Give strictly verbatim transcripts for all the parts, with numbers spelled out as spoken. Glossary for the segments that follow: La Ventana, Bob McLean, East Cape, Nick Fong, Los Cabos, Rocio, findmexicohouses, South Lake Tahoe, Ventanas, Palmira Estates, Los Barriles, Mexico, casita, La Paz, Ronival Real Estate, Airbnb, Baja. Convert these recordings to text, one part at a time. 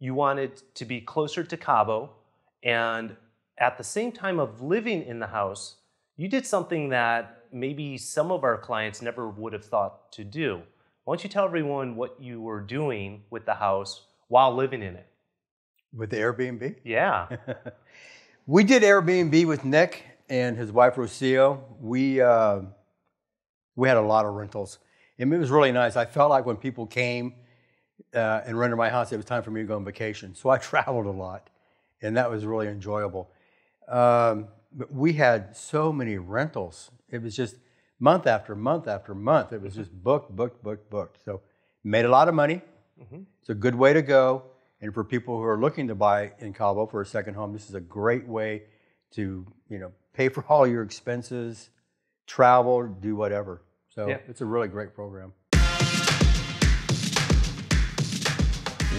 you wanted to be closer to Cabo, and at the same time of living in the house, you did something that maybe some of our clients never would have thought to do. Why don't you tell everyone what you were doing with the house while living in it? With the Airbnb? Yeah. We did Airbnb with Nick and his wife, Rocio. We, uh, we had a lot of rentals. And it was really nice. I felt like when people came uh, and rented my house, it was time for me to go on vacation. So I traveled a lot, and that was really enjoyable. Um, but we had so many rentals. It was just month after month after month. It was just booked, booked, booked, booked. So made a lot of money. Mm-hmm. It's a good way to go. And for people who are looking to buy in Cabo for a second home, this is a great way to, you know, pay for all your expenses, travel, do whatever. So yeah, it's a really great program.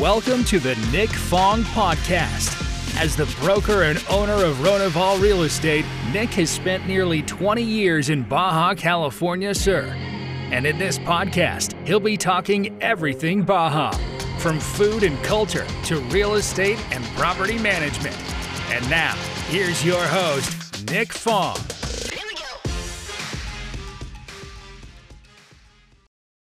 Welcome to the Nick Fong Podcast. As the broker and owner of Ronival Real Estate, Nick has spent nearly twenty years in Baja, California, sir. And in this podcast, he'll be talking everything Baja, from food and culture to real estate and property management. And now, here's your host, Nick Fong. Here we go.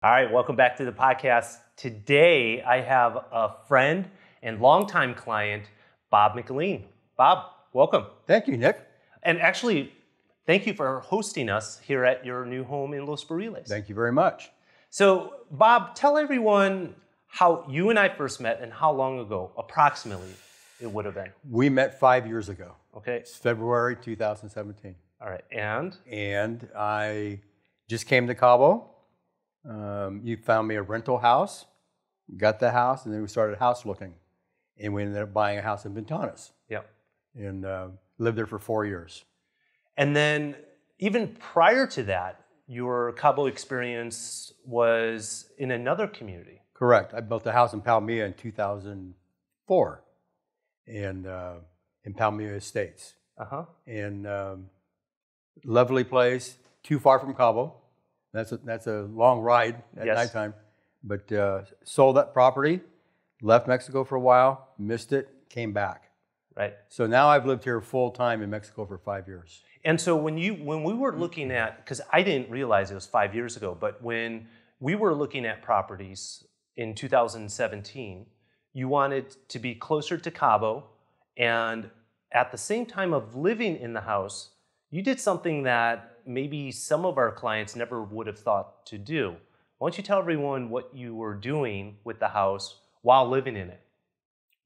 All right, welcome back to the podcast. Today, I have a friend and longtime client, Bob McLean. Bob, welcome. Thank you, Nick. And actually, thank you for hosting us here at your new home in Los Barriles. Thank you very much. So, Bob, tell everyone how you and I first met and how long ago, approximately, it would have been. We met five years ago. Okay. It's February two thousand seventeen. All right, and? And I just came to Cabo. Um, you found me a rental house, got the house, and then we started house looking. And we ended up buying a house in Ventanas. Yep. And uh, lived there for four years. And then even prior to that, your Cabo experience was in another community. Correct. I built a house in Palmira in two thousand four in, uh, in Palmira Estates. Uh-huh. And um, lovely place, too far from Cabo. That's a, that's a long ride at yes. nighttime. But uh, sold that property. Left Mexico for a while, missed it, came back. Right. So now I've lived here full time in Mexico for five years. And so when you when we were looking at, because I didn't realize it was five years ago, but when we were looking at properties in two thousand seventeen, you wanted to be closer to Cabo, and at the same time of living in the house, you did something that maybe some of our clients never would have thought to do. Why don't you tell everyone what you were doing with the house while living in it?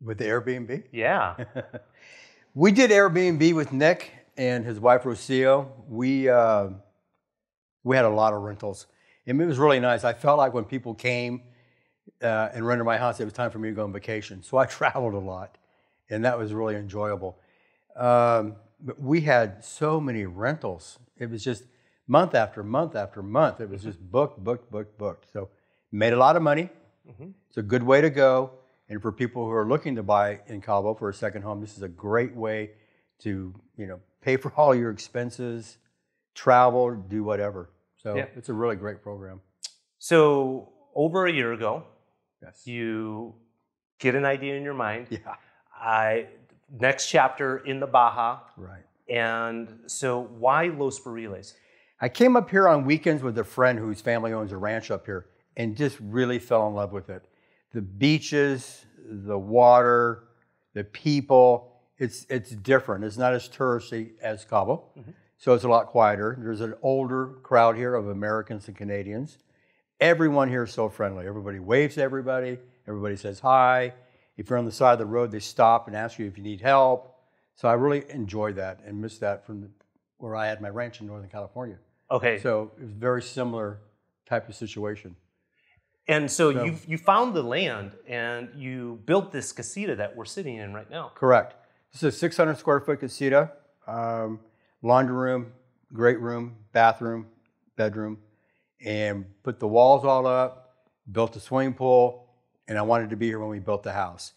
With the Airbnb? Yeah. We did Airbnb with Nick and his wife, Rocio. We, uh, we had a lot of rentals. And it was really nice. I felt like when people came uh, and rented my house, it was time for me to go on vacation. So I traveled a lot, and that was really enjoyable. Um, but we had so many rentals. It was just month after month after month. It was mm-hmm. just booked, booked, booked, booked. So made a lot of money. Mm-hmm. It's a good way to go. And for people who are looking to buy in Cabo for a second home, this is a great way to, you know, pay for all your expenses, travel, do whatever. So yeah, it's a really great program. So over a year ago, yes, you get an idea in your mind. Yeah. I next chapter in the Baja. Right. And so why Los Barriles? I came up here on weekends with a friend whose family owns a ranch up here, and just really fell in love with it. The beaches, the water, the people, it's it's different. It's not as touristy as Cabo, mm-hmm. so it's a lot quieter. There's an older crowd here of Americans and Canadians. Everyone here is so friendly. Everybody waves to everybody. Everybody says hi. If you're on the side of the road, they stop and ask you if you need help. So I really enjoyed that and missed that from the, where I had my ranch in Northern California. Okay. So it was a very similar type of situation. And so, so you you found the land and you built this casita that we're sitting in right now. Correct. This is a six hundred square foot casita, um, laundry room, great room, bathroom, bedroom, and put the walls all up, built a swimming pool, and I wanted to be here when we built the house.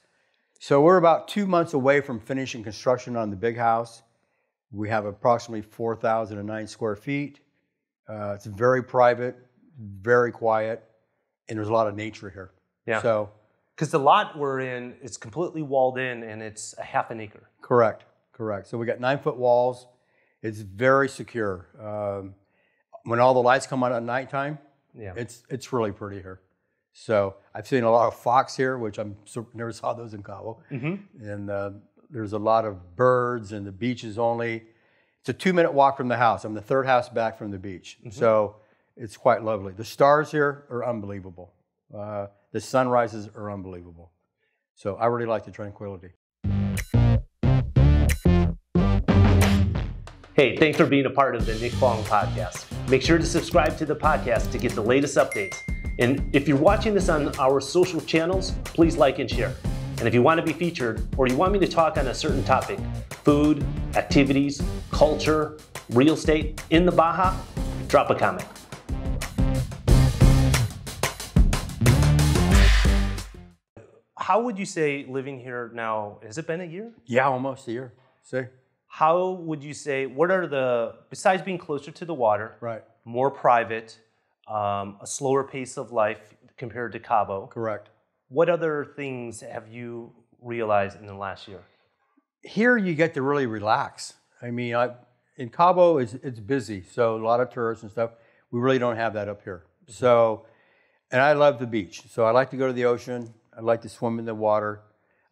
So we're about two months away from finishing construction on the big house. We have approximately four thousand nine square feet. Uh, it's very private, very quiet. And there's a lot of nature here. Yeah. So Because the lot we're in, it's completely walled in and it's a half an acre. Correct, correct. So we got nine foot walls. It's very secure. Um, when all the lights come on at nighttime, yeah. it's, it's really pretty here. So I've seen a lot of fox here, which I'm never saw those in Cabo. Mm-hmm. And uh, there's a lot of birds and the beach is only, it's a two minute walk from the house. I'm the third house back from the beach. Mm-hmm. So it's quite lovely. The stars here are unbelievable. Uh, the sunrises are unbelievable. So I really like the tranquility. Hey, thanks for being a part of the Nick Fong podcast. Make sure to subscribe to the podcast to get the latest updates. And if you're watching this on our social channels, please like and share. And if you want to be featured or you want me to talk on a certain topic, food, activities, culture, real estate in the Baja, drop a comment. How would you say living here now, has it been a year? Yeah, almost a year. See? How would you say, what are the, besides being closer to the water, right. more private, um, a slower pace of life compared to Cabo? Correct. What other things have you realized in the last year? Here you get to really relax. I mean, I, in Cabo, it's, it's busy, so a lot of tourists and stuff. We really don't have that up here. So, and I love the beach. So I like to go to the ocean. I like to swim in the water.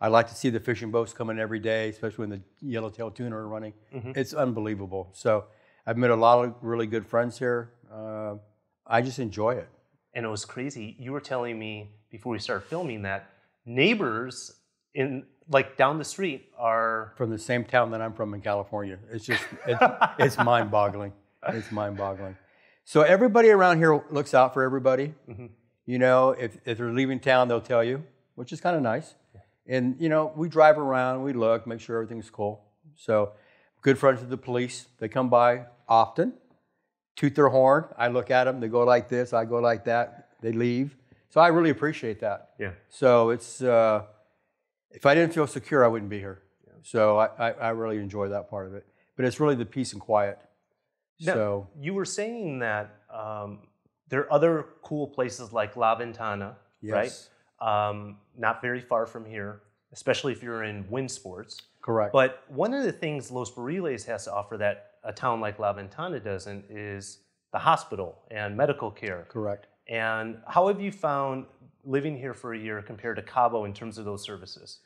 I like to see the fishing boats coming every day, especially when the yellowtail tuna are running. Mm-hmm. It's unbelievable. So I've met a lot of really good friends here. Uh, I just enjoy it. And it was crazy. You were telling me before we started filming that neighbors in like down the street are from the same town that I'm from in California. It's just it's, it's mind-boggling. It's mind-boggling. So everybody around here looks out for everybody. Mm-hmm. You know, if if they're leaving town, they'll tell you, which is kind of nice. And, you know, we drive around, we look, make sure everything's cool. So, good friends with the police. They come by often, toot their horn. I look at them. They go like this. I go like that. They leave. So, I really appreciate that. Yeah. So, it's, uh, if I didn't feel secure, I wouldn't be here. Yeah. So, I, I, I really enjoy that part of it. But it's really the peace and quiet. Now, so, you were saying that um, there are other cool places like La Ventana, yes. right? Um, not very far from here, especially if you're in wind sports. Correct. But one of the things Los Barriles has to offer that a town like La Ventana doesn't is the hospital and medical care. Correct. And how have you found living here for a year compared to Cabo in terms of those services?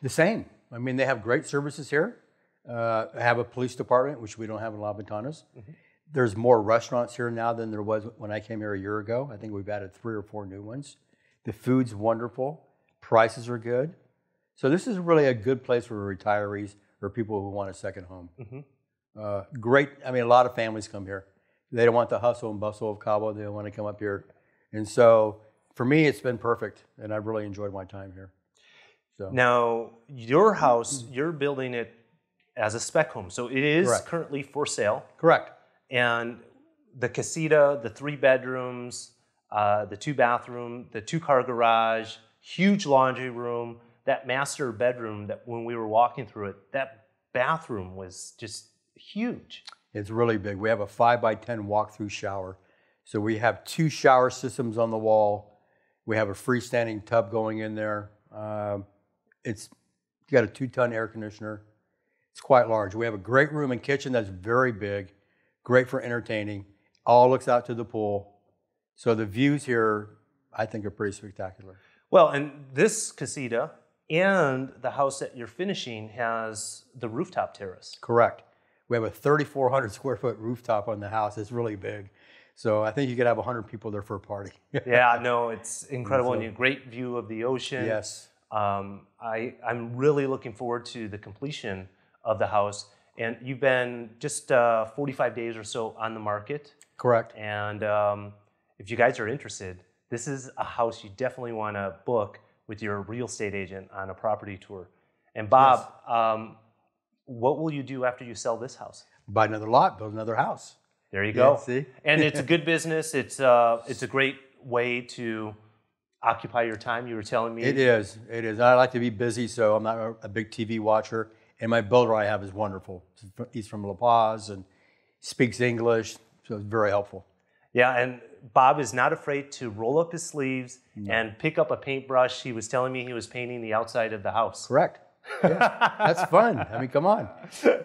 The same. I mean, they have great services here. Uh, they have a police department, which we don't have in La Ventanas. Mm-hmm. There's more restaurants here now than there was when I came here a year ago. I think we've added three or four new ones. The food's wonderful. Prices are good. So this is really a good place for retirees or people who want a second home. Mm-hmm. uh, great. I mean, a lot of families come here. They don't want the hustle and bustle of Cabo. They don't want to come up here. And so for me, it's been perfect, and I've really enjoyed my time here. So. Now, your house, you're building it as a spec home. So it is Correct. Currently for sale. Correct. And the casita, the three bedrooms, Uh, the two bathroom, the two car garage, huge laundry room, that master bedroom that when we were walking through it, that bathroom was just huge. It's really big. We have a five by ten walk-through shower. So we have two shower systems on the wall. We have a freestanding tub going in there. Um, it's got a two ton air conditioner. It's quite large. We have a great room and kitchen that's very big, great for entertaining. All looks out to the pool. So the views here, I think, are pretty spectacular. Well, and this casita and the house that you're finishing has the rooftop terrace. Correct. We have a thirty-four hundred square foot rooftop on the house. It's really big. So I think you could have one hundred people there for a party. Yeah, no, it's incredible. And a great view of the ocean. Yes. Um, I, I'm really looking forward to the completion of the house. And you've been just uh, forty-five days or so on the market. Correct. And... Um, if you guys are interested, this is a house you definitely want to book with your real estate agent on a property tour. And Bob, yes. um, what will you do after you sell this house? Buy another lot, build another house. There you go. Yeah, see? And it's a good business. It's uh, it's a great way to occupy your time. You were telling me it is. It is. I like to be busy, so I'm not a big T V watcher. And my builder I have is wonderful. He's from La Paz and speaks English, so it's very helpful. Yeah, and Bob is not afraid to roll up his sleeves no. and pick up a paintbrush. He was telling me he was painting the outside of the house. Correct. Yeah, that's fun. I mean, come on.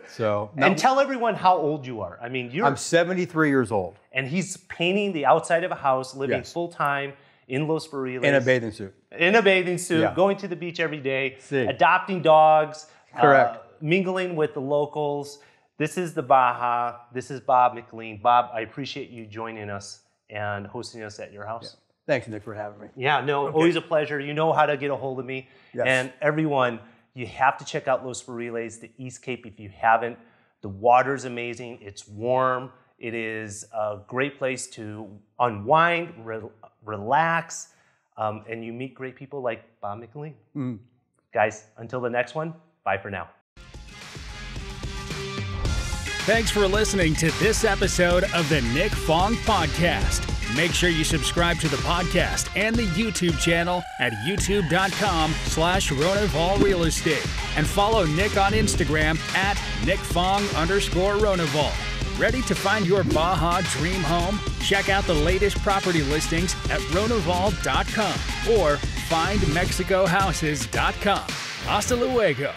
So now, and tell everyone how old you are. I mean, you're. I'm seventy-three years old. And he's painting the outside of a house, living yes. full time in Los Barriles. In a bathing suit. In a bathing suit, yeah. going to the beach every day, See. adopting dogs, correct, uh, mingling with the locals. This is the Baja. This is Bob McLean. Bob, I appreciate you joining us and hosting us at your house. Yeah. Thanks, Nick, for having me. Yeah, no, okay. always a pleasure. You know how to get a hold of me. Yes. And everyone, you have to check out Los Barriles, the East Cape, if you haven't. The water's amazing. It's warm. It is a great place to unwind, re relax, um, and you meet great people like Bob McLean. Mm. Guys, until the next one, bye for now. Thanks for listening to this episode of the Nick Fong Podcast. Make sure you subscribe to the podcast and the YouTube channel at youtube.com slash Ronival Real Estate. And follow Nick on Instagram at nickfong underscore Ronival. Ready to find your Baja dream home? Check out the latest property listings at ronival dot com or find mexico houses dot com. Hasta luego.